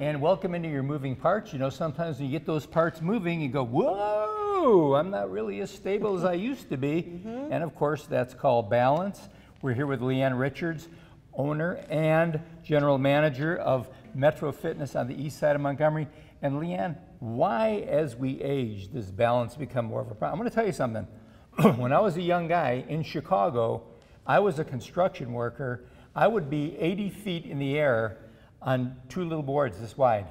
And welcome into your moving parts. You know, sometimes when you get those parts moving, you go, whoa, I'm not really as stable as I used to be. Mm-hmm. And of course, that's called balance. We're here with Leigh Anne Richards, owner and general manager of Metro Fitness on the east side of Montgomery. And Leigh Anne, why as we age does balance become more of a problem? I'm gonna tell you something. When I was a young guy in Chicago, I was a construction worker. I would be 80 feet in the air on two little boards this wide,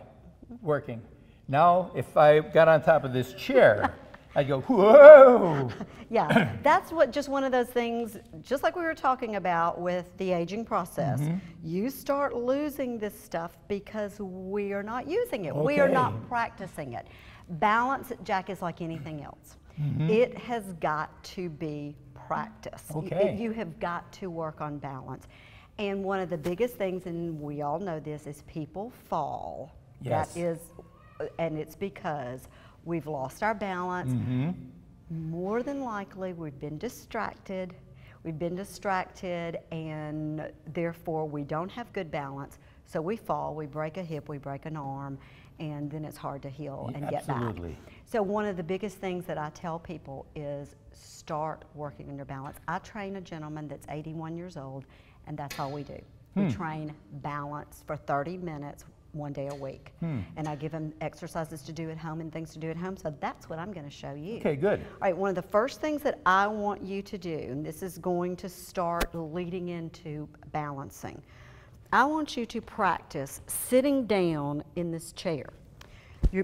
working. Now, if I got on top of this chair, I'd go, whoa! Yeah, that's what, just one of those things, just like we were talking about with the aging process. Mm-hmm. You start losing this stuff because we are not using it. Okay. We are not practicing it. Balance, Jack, is like anything else. Mm-hmm. It has got to be practiced. Okay. You have got to work on balance. And one of the biggest things, and we all know this, is people fall. Yes. That is, and it's because we've lost our balance. Mm-hmm. More than likely, we've been distracted. We've been distracted, and therefore, we don't have good balance. So we fall, we break a hip, we break an arm, and then it's hard to heal and absolutely. Get back. So one of the biggest things that I tell people is start working on your balance. I train a gentleman that's 81 years old, and that's all we do. Hmm. We train balance for 30 minutes one day a week. Hmm. And I give them exercises to do at home and things to do at home, so that's what I'm gonna show you. Okay, good. All right, one of the first things that I want you to do, and this is going to start leading into balancing, I want you to practice sitting down in this chair.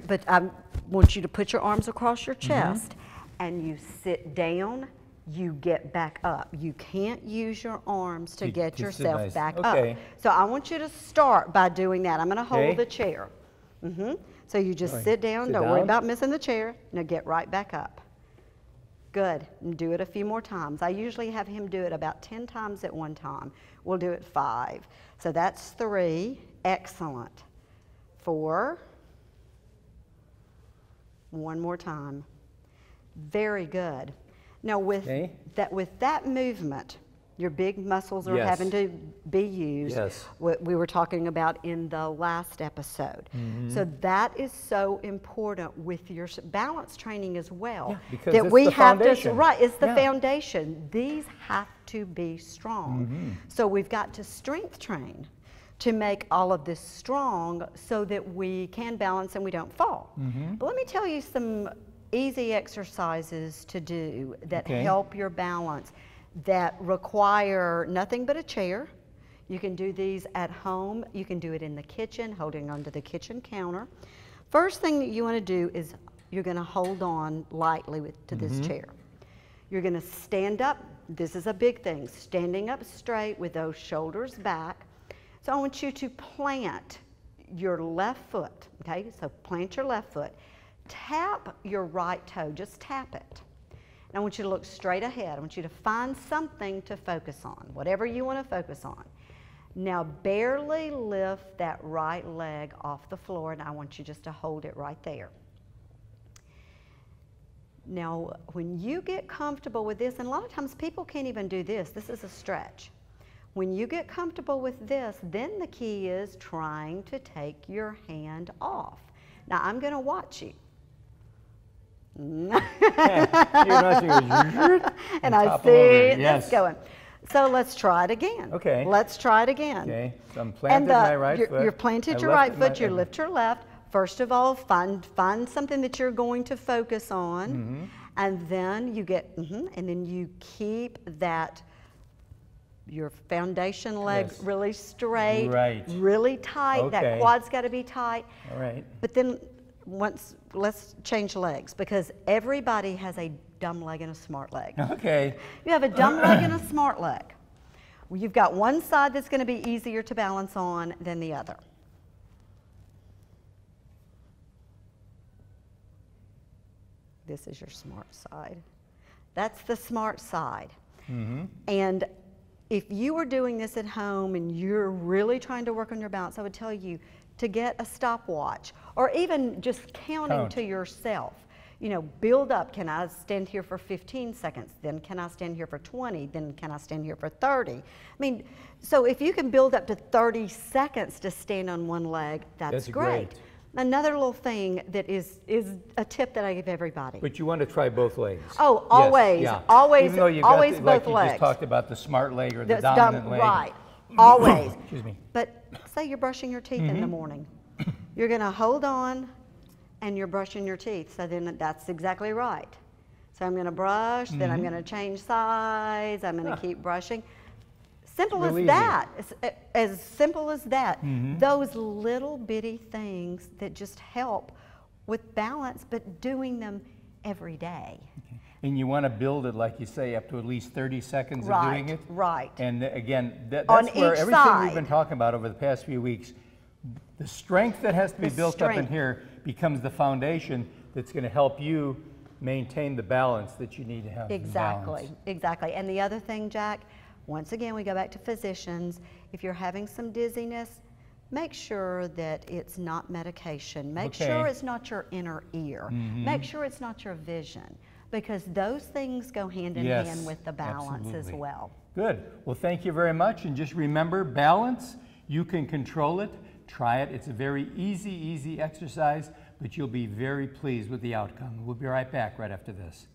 But I want you to put your arms across your chest, mm-hmm. and you sit down, you get back up. You can't use your arms to get yourself back okay. up. So I want you to start by doing that. I'm gonna hold okay. the chair. Mm-hmm. So you just sit down, don't worry about missing the chair. Now get right back up. Good, and do it a few more times. I usually have him do it about 10 times at one time. We'll do it 5. So that's 3, excellent. 4, one more time, very good. Now with okay. that movement, your big muscles are yes. having to be used, yes. what we were talking about in the last episode. Mm-hmm. So that is so important with your balance training as well. Yeah, because that it's we the have foundation. To, right, it's the yeah. foundation. These have to be strong. Mm-hmm. So we've got to strength train to make all of this strong so that we can balance and we don't fall. Mm-hmm. But let me tell you some easy exercises to do that okay. help your balance, that require nothing but a chair. You can do these at home. You can do it in the kitchen, holding onto the kitchen counter. First thing that you want to do is you're going to hold on lightly to mm-hmm. this chair. You're going to stand up. This is a big thing, standing up straight with those shoulders back. So I want you to plant your left foot, okay? So plant your left foot. Tap your right toe, just tap it. And I want you to look straight ahead. I want you to find something to focus on, whatever you want to focus on. Now barely lift that right leg off the floor, and I want you just to hold it right there. Now when you get comfortable with this, and a lot of times people can't even do this, this is a stretch. When you get comfortable with this, then the key is trying to take your hand off. Now I'm gonna watch you. And I see it's yes. going. So let's try it again. Okay. Let's try it again. Okay, so I'm planted my right foot. You're planted your right foot, you lift your left. First of all, find something that you're going to focus on, mm-hmm. and then you get, mm-hmm, and then you keep that your foundation leg yes. really straight, right. really tight, okay. that quad's got to be tight. All right. But then once, let's change legs, because everybody has a dumb leg and a smart leg. Okay. You have a dumb leg and a smart leg. Well, you've got one side that's going to be easier to balance on than the other. This is your smart side. That's the smart side. Mm-hmm. And if you were doing this at home and you're really trying to work on your balance, I would tell you to get a stopwatch or even just counting to yourself. you know, build up. Can I stand here for 15 seconds? Then can I stand here for 20? Then can I stand here for 30? I mean, so if you can build up to 30 seconds to stand on one leg, that's great. Another little thing that is a tip that I give everybody. But you want to try both legs. Oh, always, yes, yeah. Always, even though you've always got the, both legs. Like you just talked about the smart leg or the dominant leg. Right, always. Excuse me. But say you're brushing your teeth in the morning. You're going to hold on and you're brushing your teeth. So then that's exactly right. So I'm going to brush, then I'm going to change sides, I'm going to keep brushing. Simple as that, as simple as that. Those little bitty things that just help with balance, but doing them every day. Okay. And you want to build it, like you say, up to at least 30 seconds of doing it. Right. And again, that's on where everything we've been talking about over the past few weeks, the strength that has to be built up in here becomes the foundation that's going to help you maintain the balance that you need to have. Exactly, exactly. And the other thing, Jack, once again, we go back to physicians. If you're having some dizziness, make sure that it's not medication. Make sure it's not your inner ear. Make sure it's not your vision, because those things go hand in hand with the balance as well. Good. Well, thank you very much. And just remember, balance, you can control it. Try it. It's a very easy, easy exercise, but you'll be very pleased with the outcome. We'll be right back right after this.